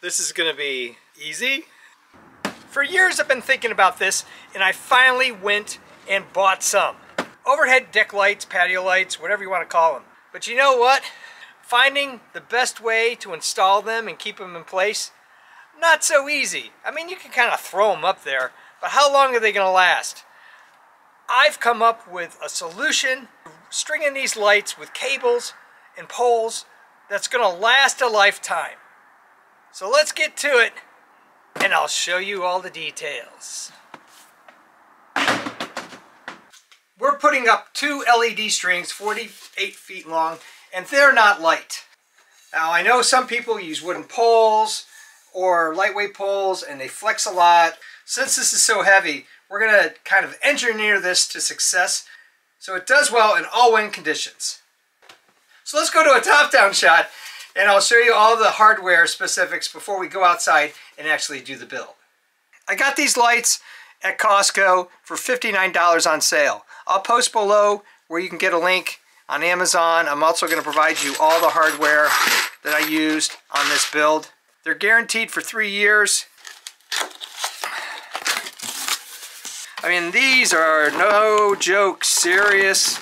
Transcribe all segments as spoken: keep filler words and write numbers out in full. This is gonna be easy. For years I've been thinking about this, and I finally went and bought some. Overhead deck lights, patio lights, whatever you wanna call them. But you know what? Finding the best way to install them and keep them in place, not so easy. I mean, you can kind of throw them up there, but how long are they gonna last? I've come up with a solution, stringing these lights with cables and poles that's gonna last a lifetime. So let's get to it, and I'll show you all the details. We're putting up two L E D strings, forty-eight feet long, and they're not light. Now, I know some people use wooden poles or lightweight poles, and they flex a lot. Since this is so heavy, we're gonna kind of engineer this to success so it does well in all wind conditions. So let's go to a top-down shot, and I'll show you all the hardware specifics before we go outside and actually do the build. I got these lights at Costco for fifty-nine dollars on sale. I'll post below where you can get a link on Amazon. I'm also gonna provide you all the hardware that I used on this build. They're guaranteed for three years. I mean, these are no joke, serious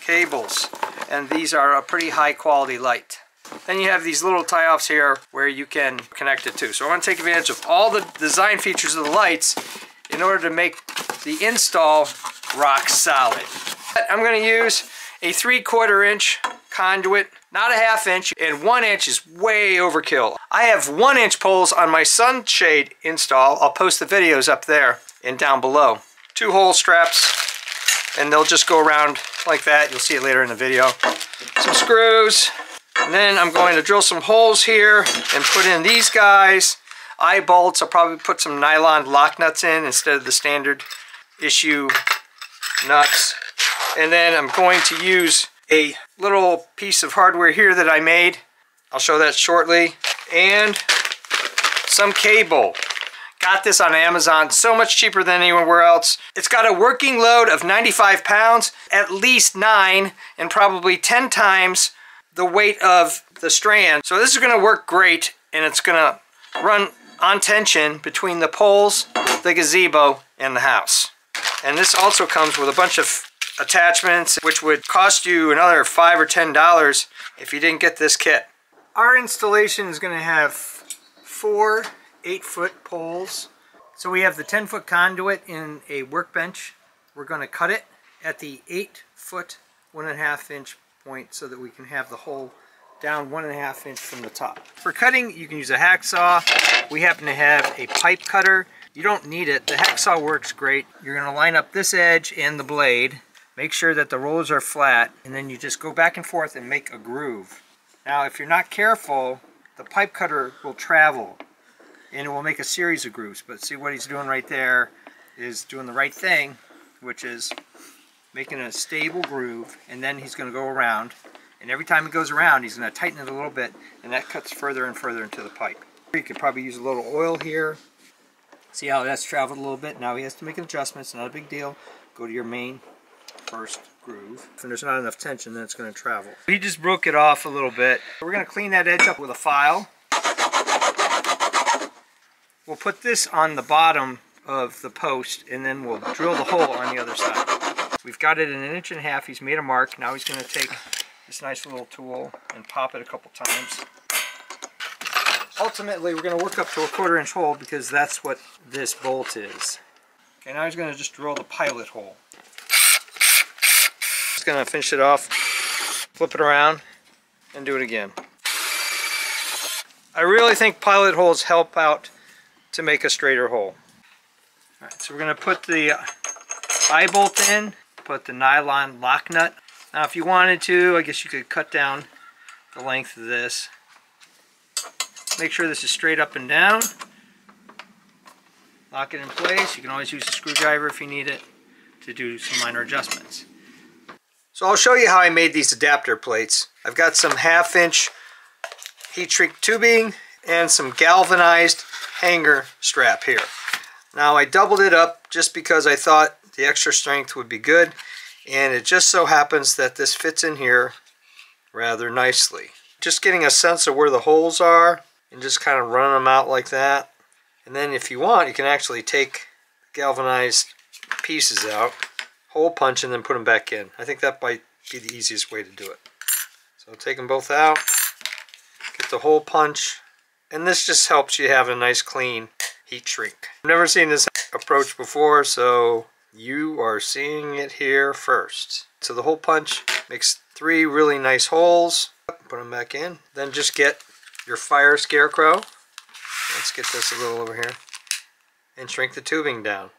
cables. And these are a pretty high quality light. Then you have these little tie-offs here where you can connect it to. So I want to take advantage of all the design features of the lights in order to make the install rock solid. I'm going to use a three quarter inch conduit, not a half inch, and one inch is way overkill. I have one inch poles on my sunshade install. I'll post the videos up there and down below. Two hole straps, and they'll just go around like that. You'll see it later in the video. Some screws, and then I'm going to drill some holes here and put in these guys. Eye bolts, I'll probably put some nylon lock nuts in instead of the standard issue nuts. And then I'm going to use a little piece of hardware here that I made. I'll show that shortly. And some cable. Got this on Amazon, so much cheaper than anywhere else. It's got a working load of ninety-five pounds, at least nine, and probably ten times the weight of the strand. So this is gonna work great, and it's gonna run on tension between the poles, the gazebo, and the house. And this also comes with a bunch of attachments, which would cost you another five or ten dollars if you didn't get this kit. Our installation is gonna have four eight foot poles. So we have the ten foot conduit in a workbench. We're going to cut it at the eight foot, one and a half inch point so that we can have the hole down one and a half inch from the top. For cutting, you can use a hacksaw. We happen to have a pipe cutter. You don't need it. The hacksaw works great. You're going to line up this edge and the blade. Make sure that the rollers are flat, and then you just go back and forth and make a groove. Now, if you're not careful, the pipe cutter will travel, and it will make a series of grooves. But see what he's doing right there is doing the right thing, which is making a stable groove, and then he's gonna go around, and every time he goes around, he's gonna tighten it a little bit, and that cuts further and further into the pipe. You could probably use a little oil here. See how that's traveled a little bit? Now he has to make an adjustment, it's not a big deal. Go to your main first groove. If there's not enough tension, then it's gonna travel. He just broke it off a little bit. We're gonna clean that edge up with a file. We'll put this on the bottom of the post, and then we'll drill the hole on the other side. We've got it in an inch and a half. He's made a mark. Now he's going to take this nice little tool and pop it a couple times. Ultimately, we're going to work up to a quarter inch hole because that's what this bolt is. Okay, now he's going to just drill the pilot hole. Just going to finish it off, flip it around, and do it again. I really think pilot holes help out to make a straighter hole. All right, so we're going to put the eye bolt in, put the nylon lock nut. Now if you wanted to, I guess you could cut down the length of this. Make sure this is straight up and down. Lock it in place. You can always use a screwdriver if you need it to do some minor adjustments. So I'll show you how I made these adapter plates. I've got some half inch heat shrink tubing and some galvanized hanger strap here. Now I doubled it up just because I thought the extra strength would be good, and it just so happens that this fits in here rather nicely. Just getting a sense of where the holes are and just kind of run them out like that. And then if you want, you can actually take galvanized pieces out, hole punch, and then put them back in. I think that might be the easiest way to do it. So take them both out, get the hole punch, and this just helps you have a nice clean heat shrink. I've never seen this approach before, so you are seeing it here first. So the hole punch makes three really nice holes. Put them back in. Then just get your fire scarecrow. Let's get this a little over here. And shrink the tubing down.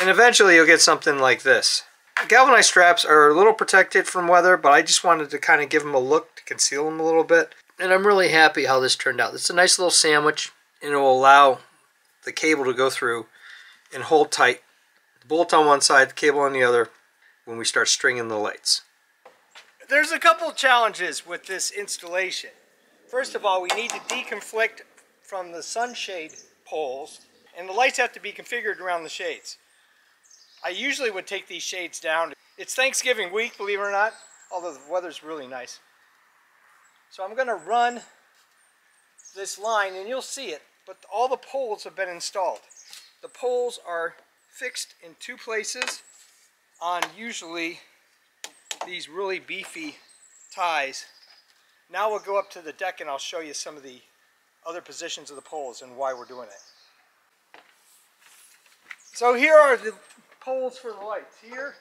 And eventually you'll get something like this. Galvanized straps are a little protected from weather, but I just wanted to kind of give them a look to conceal them a little bit. And I'm really happy how this turned out. It's a nice little sandwich, and it will allow the cable to go through and hold tight. The bolt on one side, the cable on the other, when we start stringing the lights. There's a couple challenges with this installation. First of all, we need to deconflict from the sunshade poles, and the lights have to be configured around the shades. I usually would take these shades down. It's Thanksgiving week, believe it or not, although the weather's really nice. So I'm going to run this line, and you'll see it, but all the poles have been installed. The poles are fixed in two places on usually these really beefy ties. Now we'll go up to the deck, and I'll show you some of the other positions of the poles and why we're doing it. So here are the poles for the lights. Here,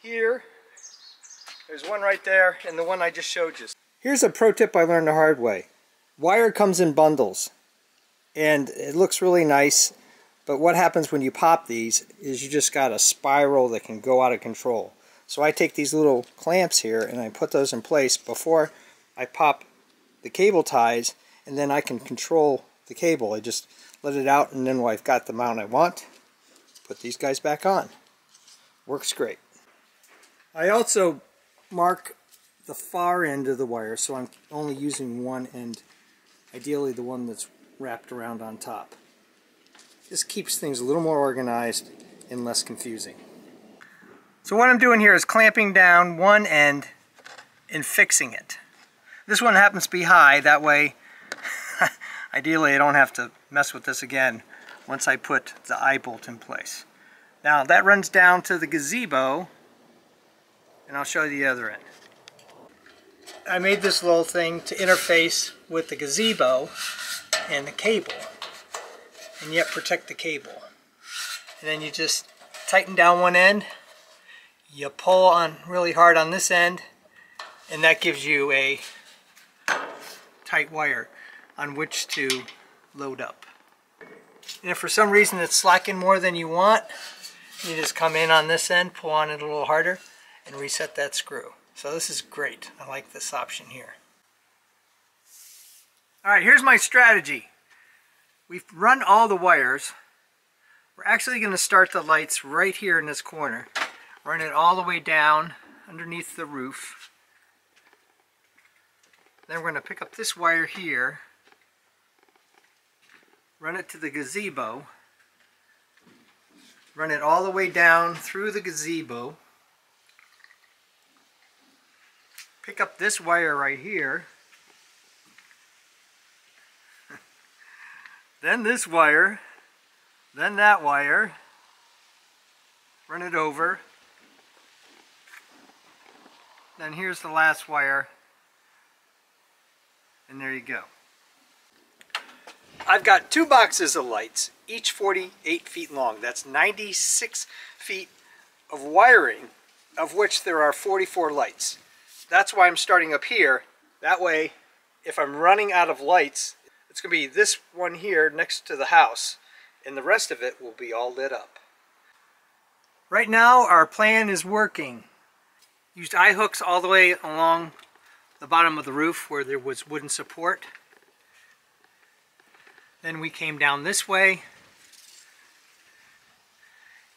here, there's one right there, and the one I just showed you. Here's a pro tip I learned the hard way. Wire comes in bundles, and it looks really nice, but what happens when you pop these is you just got a spiral that can go out of control. So I take these little clamps here and I put those in place before I pop the cable ties, and then I can control the cable. I just let it out, and then when I've got the mount I want, put these guys back on. Works great. I also mark the far end of the wire, so I'm only using one end, ideally the one that's wrapped around on top. This keeps things a little more organized and less confusing. So what I'm doing here is clamping down one end and fixing it. This one happens to be high, that way ideally I don't have to mess with this again once I put the eye bolt in place. Now that runs down to the gazebo, and I'll show you the other end. I made this little thing to interface with the gazebo and the cable, and yet protect the cable. And then you just tighten down one end, you pull on really hard on this end, and that gives you a tight wire on which to load up. And if for some reason it's slacking more than you want, you just come in on this end, pull on it a little harder, and reset that screw. So this is great. I like this option here. All right, here's my strategy. We've run all the wires. We're actually going to start the lights right here in this corner. Run it all the way down underneath the roof. Then we're going to pick up this wire here, run it to the gazebo, run it all the way down through the gazebo, pick up this wire right here, then this wire, then that wire, run it over. Then here's the last wire, and there you go. I've got two boxes of lights, each forty-eight feet long. That's ninety-six feet of wiring, of which there are forty-four lights. That's why I'm starting up here. That way, if I'm running out of lights, it's going to be this one here next to the house, and the rest of it will be all lit up. Right now, our plan is working. Used eye hooks all the way along the bottom of the roof where there was wooden support. Then we came down this way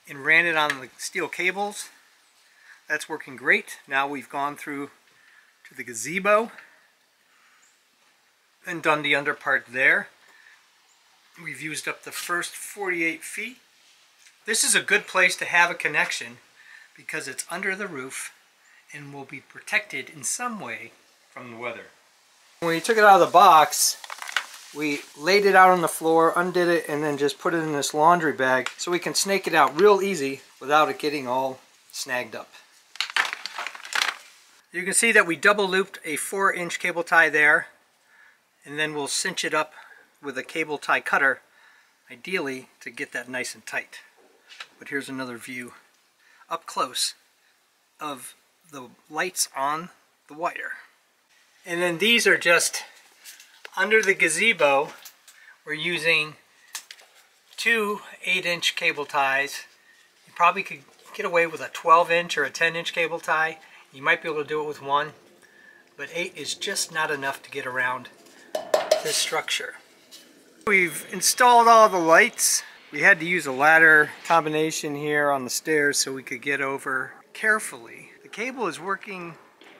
and ran it on the steel cables. That's working great. Now we've gone through to the gazebo and done the under part there. We've used up the first forty-eight feet. This is a good place to have a connection because it's under the roof and will be protected in some way from the weather. When you took it out of the box, We laid it out on the floor, undid it, and then just put it in this laundry bag so we can snake it out real easy without it getting all snagged up. You can see that we double looped a four inch cable tie there, and then we'll cinch it up with a cable tie cutter, ideally to get that nice and tight. But here's another view up close of the lights on the wire. And then these are just under the gazebo. We're using two eight inch cable ties. You probably could get away with a twelve inch or a ten inch cable tie. You might be able to do it with one, but eight is just not enough to get around this structure. We've installed all the lights. We had to use a ladder combination here on the stairs so we could get over carefully. The cable is working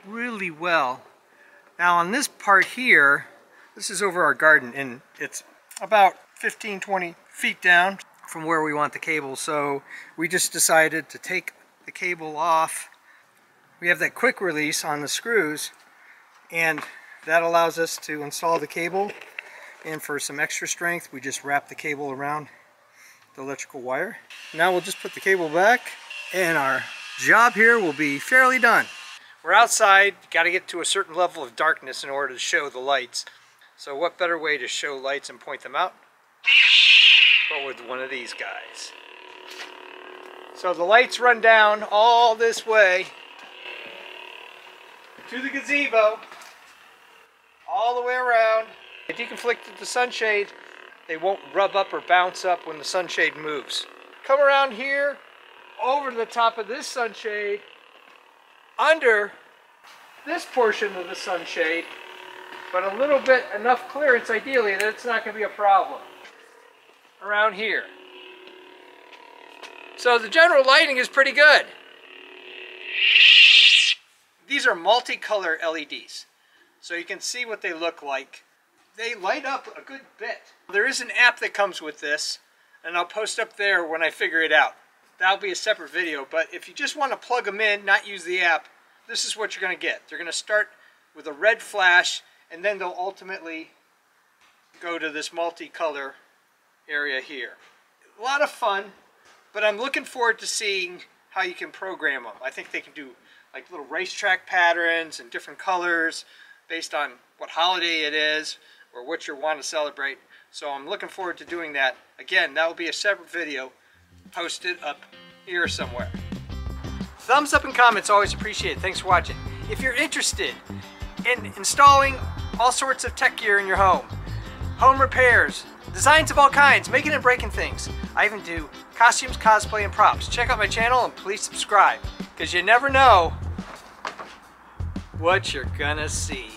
really well. Now on this part here, this is over our garden, and it's about fifteen, twenty feet down from where we want the cable, so we just decided to take the cable off. We have that quick release on the screws, and that allows us to install the cable, and for some extra strength we just wrap the cable around the electrical wire. Now we'll just put the cable back and our job here will be fairly done. We're outside, got to get to a certain level of darkness in order to show the lights. So what better way to show lights and point them out but with one of these guys. So the lights run down all this way to the gazebo, all the way around. They deconflicted the sunshade. They won't rub up or bounce up when the sunshade moves. Come around here, over the top of this sunshade, under this portion of the sunshade, but a little bit, enough clearance ideally that it's not going to be a problem. Around here. So the general lighting is pretty good. These are multicolor L E Ds, so you can see what they look like. They light up a good bit. There is an app that comes with this, and I'll post up there when I figure it out. That'll be a separate video, but if you just want to plug them in, not use the app, this is what you're going to get. They're going to start with a red flash, and then they'll ultimately go to this multicolor area here. A lot of fun, but I'm looking forward to seeing how you can program them. I think they can do like little racetrack patterns and different colors based on what holiday it is or what you want to celebrate. So I'm looking forward to doing that. Again, that will be a separate video posted up here somewhere. Thumbs up and comments always appreciated. Thanks for watching. If you're interested in installing all sorts of tech gear in your home, home repairs, designs of all kinds, making and breaking things, I even do costumes, cosplay, and props. Check out my channel and please subscribe, because you never know what you're gonna see.